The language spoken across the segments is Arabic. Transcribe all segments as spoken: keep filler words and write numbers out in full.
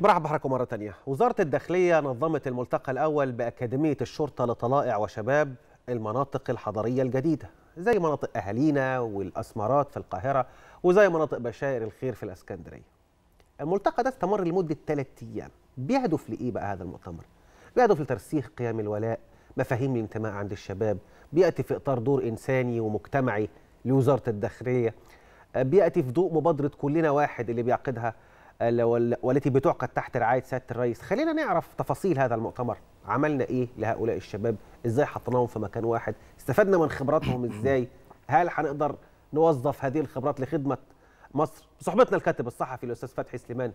برحب بحضراتكم مرة تانية. وزارة الداخلية نظمت الملتقى الأول بأكاديمية الشرطة لطلائع وشباب المناطق الحضرية الجديدة، زي مناطق أهالينا والأسمارات في القاهرة وزي مناطق بشائر الخير في الإسكندرية. الملتقى ده استمر لمدة ثلاثة أيام. بيهدف لإيه بقى هذا المؤتمر؟ بيهدف لترسيخ قيم الولاء، مفاهيم الانتماء عند الشباب، بيأتي في إطار دور إنساني ومجتمعي لوزارة الداخلية، بيأتي في ضوء مبادرة كلنا واحد اللي بيعقدها والتي بتعقد تحت رعاية سيادة الرئيس. خلينا نعرف تفاصيل هذا المؤتمر، عملنا إيه لهؤلاء الشباب، إزاي حطناهم في مكان واحد، استفدنا من خبراتهم إزاي، هل هنقدر نوظف هذه الخبرات لخدمة مصر؟ صحبتنا الكاتب الصحفي الأستاذ فتحي سليمان،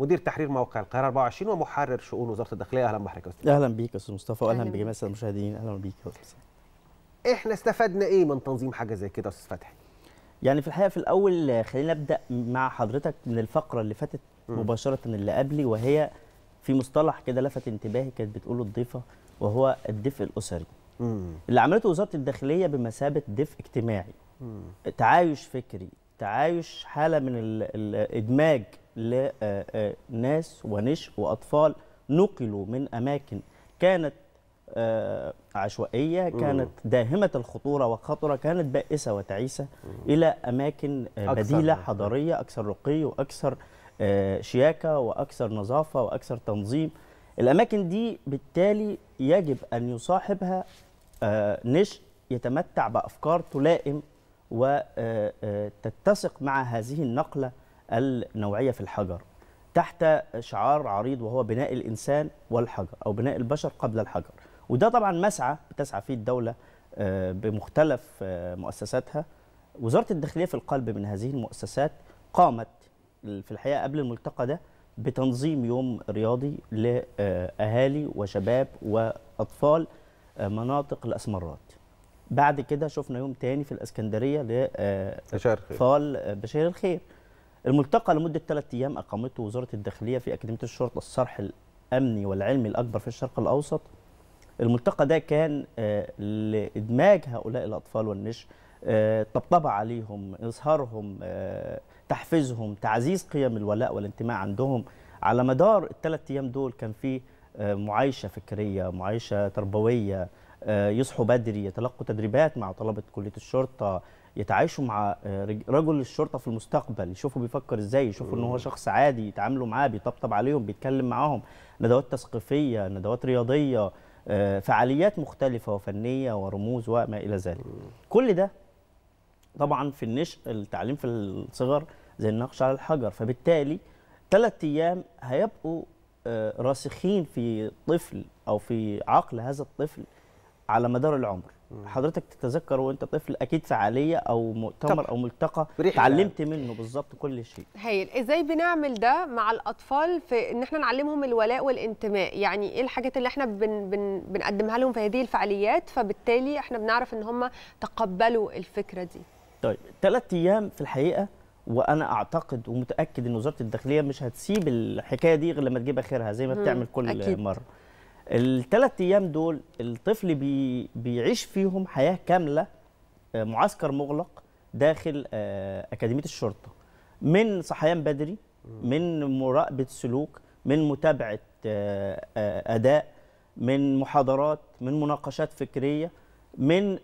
مدير تحرير موقع القاهره أربعة وعشرين ومحرر شؤون وزاره الداخليه. اهلا بحضرتك يا استاذ. اهلا بيك يا استاذ مصطفى، واهلا بجميع الساده المشاهدين. اهلا بيك يا استاذ. احنا استفدنا ايه من تنظيم حاجه زي كده يا استاذ فتحي؟ يعني في الحقيقه في الاول خلينا نبدا مع حضرتك من الفقره اللي فاتت م. مباشره اللي قبلي، وهي في مصطلح كده لفت انتباهي كانت بتقوله الضيفه، وهو الدفء الاسري. م. اللي عملته وزاره الداخليه بمثابه دفء اجتماعي، م. تعايش فكري، تعايش حاله من الادماج لناس ونشء وأطفال نقلوا من أماكن كانت عشوائية، كانت داهمة الخطورة وخطرة، كانت بائسة وتعيسة، إلى أماكن بديلة حضرية أكثر رقي وأكثر شياكة وأكثر نظافة وأكثر تنظيم. الأماكن دي بالتالي يجب أن يصاحبها نشء يتمتع بأفكار تلائم وتتسق مع هذه النقلة النوعية في الحجر، تحت شعار عريض وهو بناء الإنسان والحجر، أو بناء البشر قبل الحجر. وده طبعا مسعى بتسعى فيه الدولة بمختلف مؤسساتها. وزارة الداخلية في القلب من هذه المؤسسات قامت في الحقيقة قبل الملتقى ده بتنظيم يوم رياضي لأهالي وشباب وأطفال مناطق الأسمارات. بعد كده شفنا يوم تاني في الإسكندرية لأطفال بشائر الخير. الملتقى لمدة ثلاثة أيام أقامته وزارة الداخلية في أكاديمية الشرطة، الصرح الأمني والعلمي الأكبر في الشرق الأوسط. الملتقى ده كان لإدماج هؤلاء الأطفال والنشء، طبطبة عليهم، إظهارهم، تحفيزهم، تعزيز قيم الولاء والانتماء عندهم. على مدار الثلاثة أيام دول كان في معايشة فكرية، معايشة تربوية، يصحوا بدري، يتلقوا تدريبات مع طلبة كلية الشرطة، يتعايشوا مع رجل الشرطة في المستقبل، يشوفوا بيفكر ازاي، يشوفوا ان هو شخص عادي، يتعاملوا معاه، بيطبطب عليهم، بيتكلم معاهم. ندوات تثقيفية، ندوات رياضية، فعاليات مختلفة وفنية ورموز وما إلى ذلك. كل ده طبعا في النشء، التعليم في الصغر زي النقش على الحجر. فبالتالي ثلاث أيام هيبقوا راسخين في طفل أو في عقل هذا الطفل على مدار العمر. حضرتك تتذكر وانت طفل اكيد فعاليه او مؤتمر او ملتقى اتعلمت منه بالظبط كل شيء. هايل. ازاي بنعمل ده مع الاطفال في ان احنا نعلمهم الولاء والانتماء؟ يعني ايه الحاجات اللي احنا بن بن بنقدمها لهم في هذه الفعاليات، فبالتالي احنا بنعرف ان هم تقبلوا الفكره دي؟ طيب ثلاث ايام في الحقيقه، وانا اعتقد ومتاكد ان وزاره الداخليه مش هتسيب الحكايه دي غير لما تجيب اخرها زي ما بتعمل كل أكيد. مره. الثلاث ايام دول الطفل بي بيعيش فيهم حياه كامله، معسكر مغلق داخل اكاديميه الشرطه، من صحيان بدري، من مراقبه سلوك، من متابعه اداء، من محاضرات، من مناقشات فكريه، من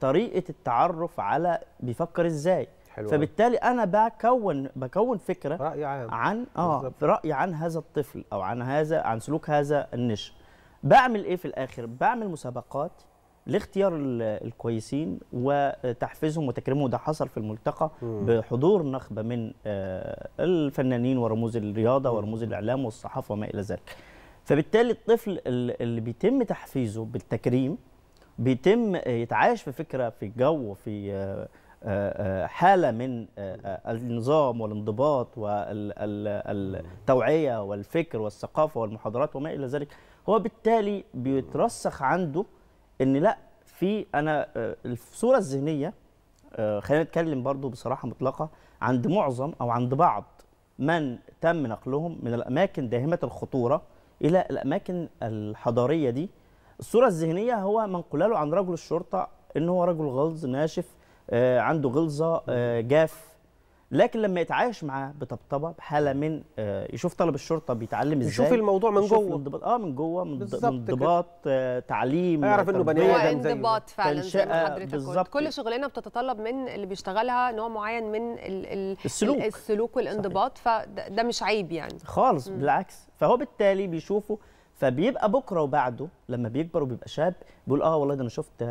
طريقه التعرف على بيفكر ازاي. حلوة. فبالتالي انا بكون بكون فكره رأي عام عن اه راي عن هذا الطفل او عن هذا عن سلوك هذا النشء. بعمل ايه في الاخر؟ بعمل مسابقات لاختيار الكويسين وتحفيزهم وتكريمهم. ده حصل في الملتقى بحضور نخبه من الفنانين ورموز الرياضه ورموز الاعلام والصحافه وما الى ذلك. فبالتالي الطفل اللي بيتم تحفيزه بالتكريم بيتم يتعايش في فكره، في جو، في حاله من النظام والانضباط والتوعيه والفكر والثقافه والمحاضرات وما الى ذلك. هو بالتالي بيترسخ عنده ان لا، في انا الصوره الذهنيه. خلينا نتكلم برضو بصراحه مطلقه، عند معظم او عند بعض من تم نقلهم من الاماكن داهمه الخطوره الى الاماكن الحضاريه دي، الصوره الذهنيه هو منقوله له عن رجل الشرطه ان هو رجل غلظ ناشف، عنده غلظه، جاف. لكن لما يتعايش معاه بطبطبه بحاله من يشوف طلب الشرطه بيتعلم ازاي، يشوف الموضوع من جوه، اه من جوه، من انضباط، تعليم، يعرف انه بني ادم زيه، انضباط فعلا زي ما حضرتك قلت. كل شغلانه بتتطلب من اللي بيشتغلها نوع معين من السلوك السلوك والانضباط، فده مش عيب يعني خالص، م. بالعكس. فهو بالتالي بيشوفه، فبيبقى بكره وبعده لما بيكبر وبيبقى شاب بيقول اه والله ده انا شفت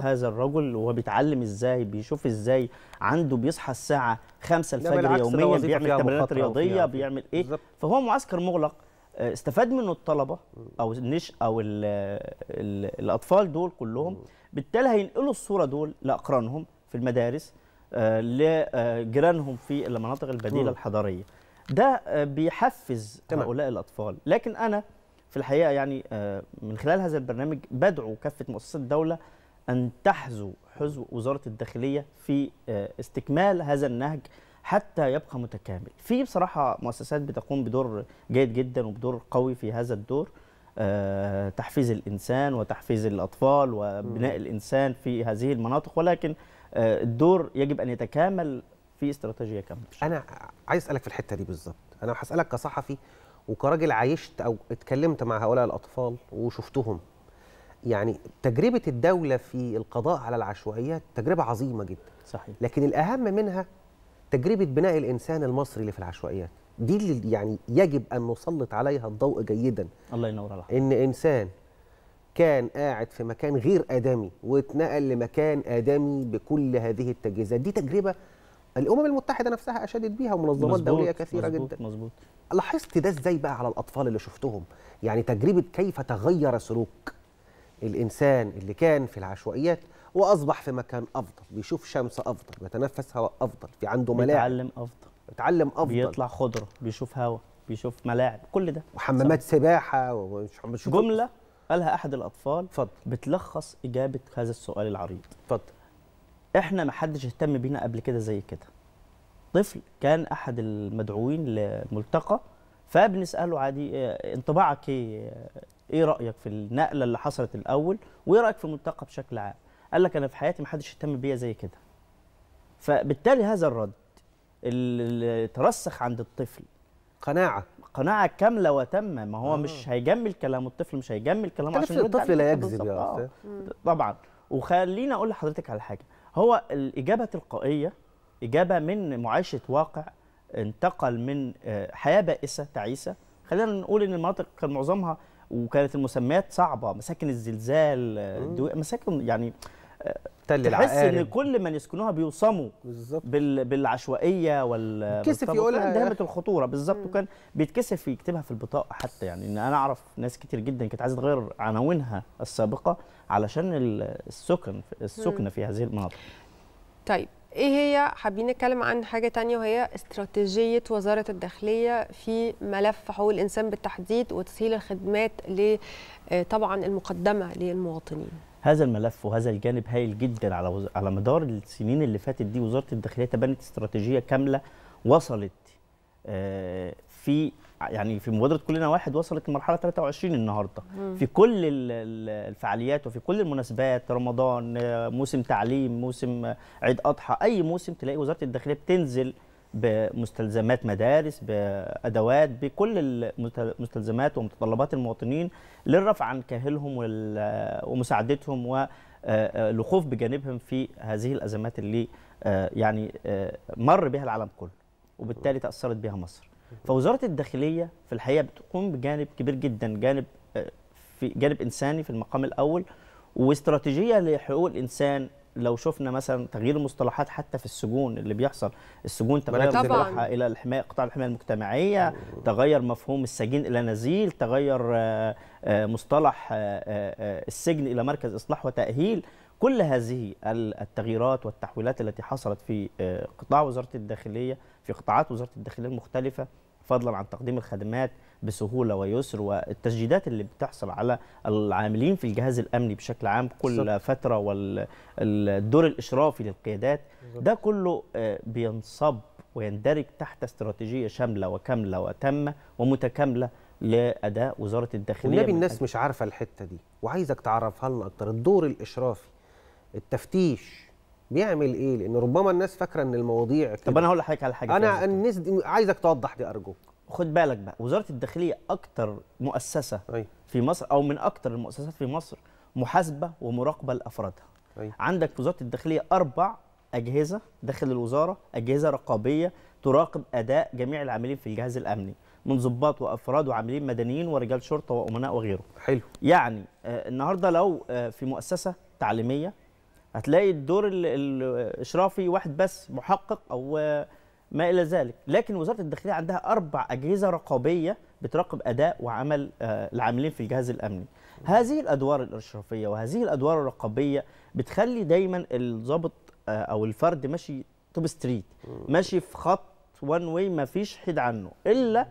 هذا الرجل وهو بيتعلم ازاي، بيشوف ازاي، عنده بيصحى الساعه خمسة الفجر يوميا بيعمل تمرينات رياضيه، بيعمل ايه بالزبط. فهو معسكر مغلق استفاد منه الطلبه او النش او ال ال الاطفال دول كلهم، بالتالي هينقلوا الصوره دول لاقرانهم في المدارس، لجيرانهم في المناطق البديله الحضريه. ده بيحفز هؤلاء الاطفال. لكن انا في الحقيقه يعني من خلال هذا البرنامج بدعو كافه مؤسسات الدوله ان تحذو حذو وزاره الداخليه في استكمال هذا النهج حتى يبقى متكامل. في بصراحه مؤسسات بتقوم بدور جيد جدا وبدور قوي في هذا الدور، تحفيز الانسان وتحفيز الاطفال وبناء الانسان في هذه المناطق، ولكن الدور يجب ان يتكامل في استراتيجيه كامله. انا عايز اسالك في الحته دي بالظبط، انا هسالك كصحفي وكراجل عايشت او اتكلمت مع هؤلاء الاطفال وشفتهم، يعني تجربه الدوله في القضاء على العشوائيات تجربه عظيمه جدا، صحيح، لكن الاهم منها تجربه بناء الانسان المصري اللي في العشوائيات دي، اللي يعني يجب ان نسلط عليها الضوء جيدا. الله ينور عليك. ان انسان كان قاعد في مكان غير ادمي واتنقل لمكان ادمي بكل هذه التجهيزات دي، تجربه الامم المتحده نفسها اشادت بيها ومنظمات دوليه كثيره مزبوط جدا. مظبوط. لاحظت ده ازاي بقى على الاطفال اللي شفتهم؟ يعني تجربه كيف تغير سلوك الانسان اللي كان في العشوائيات واصبح في مكان افضل، بيشوف شمس افضل، بيتنفس هواء افضل، في عنده ملاعب، بيتعلم افضل، بيتعلم افضل، بيطلع خضره، بيشوف هواء، بيشوف ملاعب، كل ده، وحمامات سباحه، ومش جمله قالها احد الاطفال فضل. بتلخص اجابه هذا السؤال العريض. اتفضل. احنا ما حدش اهتم بينا قبل كده زي كده. طفل كان احد المدعوين لملتقى، فبنساله عادي انطباعك ايه؟ ايه رايك في النقله اللي حصلت الاول؟ وايه رايك في الملتقى بشكل عام؟ قال لك انا في حياتي ما حدش اهتم بيا زي كده. فبالتالي هذا الرد اللي ترسخ عند الطفل قناعه قناعه كامله وتامه، ما هو آه. مش هيجمل كلامه، الطفل مش هيجمل كلامه عشان الطفل لا يكذب يا استاذ. طبعا. وخليني اقول لحضرتك على حاجه، هو الاجابه التلقائيه إجابة من معايشة واقع انتقل من حياة بائسة تعيسة. خلينا نقول إن المناطق كان معظمها وكانت المسميات صعبة، مساكن الزلزال، مساكن يعني تل العقارب، تحس إن كل من يسكنوها بيوصموا بال... بالعشوائية وال بيتكسف يقولها، دهمة الخطورة بالظبط، وكان بيتكسف يكتبها في البطاقة حتى. يعني إن أنا أعرف ناس كتير جدا كانت عايزة تغير عناوينها السابقة علشان السكن السكنة في هذه المناطق. طيب ايه هي، حابين نتكلم عن حاجه تانية وهي استراتيجيه وزاره الداخليه في ملف حقوق الانسان بالتحديد وتسهيل الخدمات ل طبعا المقدمه للمواطنين. هذا الملف وهذا الجانب هايل جدا. على وز... على مدار السنين اللي فاتت دي وزاره الداخليه تبنت استراتيجيه كامله وصلت في يعني في مبادره كلنا واحد، وصلت لمرحله ثلاثة وعشرين النهارده في كل الفعاليات وفي كل المناسبات، رمضان، موسم تعليم، موسم عيد اضحى، اي موسم تلاقي وزاره الداخليه بتنزل بمستلزمات مدارس، بادوات، بكل المستلزمات ومتطلبات المواطنين للرفع عن كاهلهم ومساعدتهم والوقوف بجانبهم في هذه الازمات اللي يعني مر بها العالم كله، وبالتالي تأثرت بها مصر. فوزارة الداخلية في الحقيقة بتقوم بجانب كبير جدا، جانب في جانب إنساني في المقام الأول، واستراتيجية لحقوق الإنسان. لو شفنا مثلا تغيير المصطلحات حتى في السجون اللي بيحصل، السجون تغير مصطلحها إلى الحماية، قطاع الحماية المجتمعية، تغير مفهوم السجين إلى نزيل، تغير مصطلح السجن إلى مركز إصلاح وتأهيل. كل هذه التغييرات والتحويلات التي حصلت في قطاع وزارة الداخلية، في قطاعات وزارة الداخلية المختلفة، فضلا عن تقديم الخدمات بسهولة ويسر، والتجديدات اللي بتحصل على العاملين في الجهاز الأمني بشكل عام كل صح. فترة، والدور الإشرافي للقيادات، ده كله بينصب ويندرج تحت استراتيجية شاملة وكاملة وتامة ومتكاملة لأداء وزارة الداخلية. والنبي الناس مش عارفة الحتة دي وعايزك تعرفها لنا أكتر. الدور الإشرافي، التفتيش، بيعمل ايه؟ لان ربما الناس فاكره ان المواضيع كده. طب انا هقول لحضرتك على حاجه، انا الناس دي عايزك توضح دي ارجوك. خد بالك بقى، وزاره الداخليه اكتر مؤسسه أي. في مصر، او من اكتر المؤسسات في مصر محاسبه ومراقبه لافرادها. أي. عندك وزاره الداخليه اربع اجهزه داخل الوزاره، اجهزه رقابيه تراقب اداء جميع العاملين في الجهاز الامني، من ضباط وافراد وعاملين مدنيين ورجال شرطه وامناء وغيره. حلو. يعني النهارده لو في مؤسسه تعليميه هتلاقي الدور الاشرافي واحد بس، محقق او ما الى ذلك، لكن وزاره الداخليه عندها اربع اجهزه رقابيه بتراقب اداء وعمل العاملين في الجهاز الامني. هذه الادوار الاشرافيه وهذه الادوار الرقابيه بتخلي دايما الضابط او الفرد ماشي توب ستريت، ماشي في خط وان واي، ما فيش حيد عنه، الا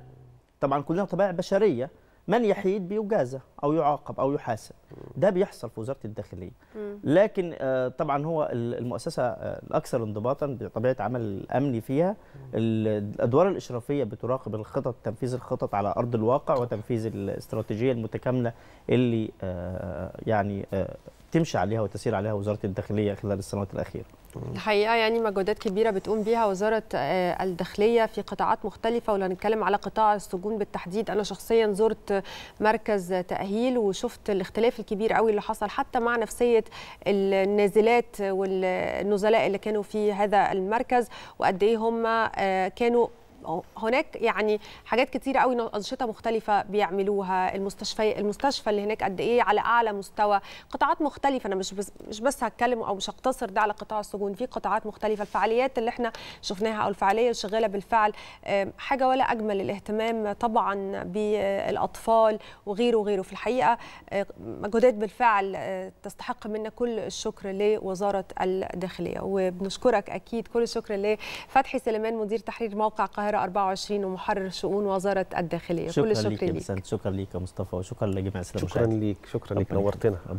طبعا كلنا طبائع بشريه، من يحيد بيجازى او يعاقب او يحاسب. ده بيحصل في وزاره الداخليه. لكن طبعا هو المؤسسه الاكثر انضباطا بطبيعه عمل الامني فيها، الادوار الاشرافيه بتراقب الخطط، تنفيذ الخطط على ارض الواقع وتنفيذ الاستراتيجيه المتكامله اللي يعني تمشي عليها وتسير عليها وزاره الداخليه خلال السنوات الاخيره. الحقيقه يعني مجهودات كبيره بتقوم بيها وزاره الداخليه في قطاعات مختلفه، ولو هنتكلم على قطاع السجون بالتحديد، انا شخصيا زرت مركز تاهيل وشفت الاختلاف الكبير قوي اللي حصل حتى مع نفسيه النازلات والنزلاء اللي كانوا في هذا المركز، وقد ايه هم كانوا هناك. يعني حاجات كتيرة قوي، أنشطة مختلفة بيعملوها، المستشفى المستشفى اللي هناك قد إيه على أعلى مستوى، قطاعات مختلفة. أنا مش بس مش بس هتكلم أو مش هقتصر ده على قطاع السجون، في قطاعات مختلفة. الفعاليات اللي إحنا شفناها أو الفعالية اللي شغالة بالفعل حاجة ولا أجمل، الاهتمام طبعا بالأطفال وغيره وغيره. في الحقيقة مجهودات بالفعل تستحق منا كل الشكر لوزارة الداخلية، وبنشكرك أكيد كل الشكر لفتحي سليمان مدير تحرير موقع قاهرة أربعة وعشرين ومحرر شؤون وزارة الداخلية. كل الشكر ليك. شكرا ليك يا مصطفى، وشكرا لجميع الساده. شكرا ليك، شكرا ليك، نورتنا.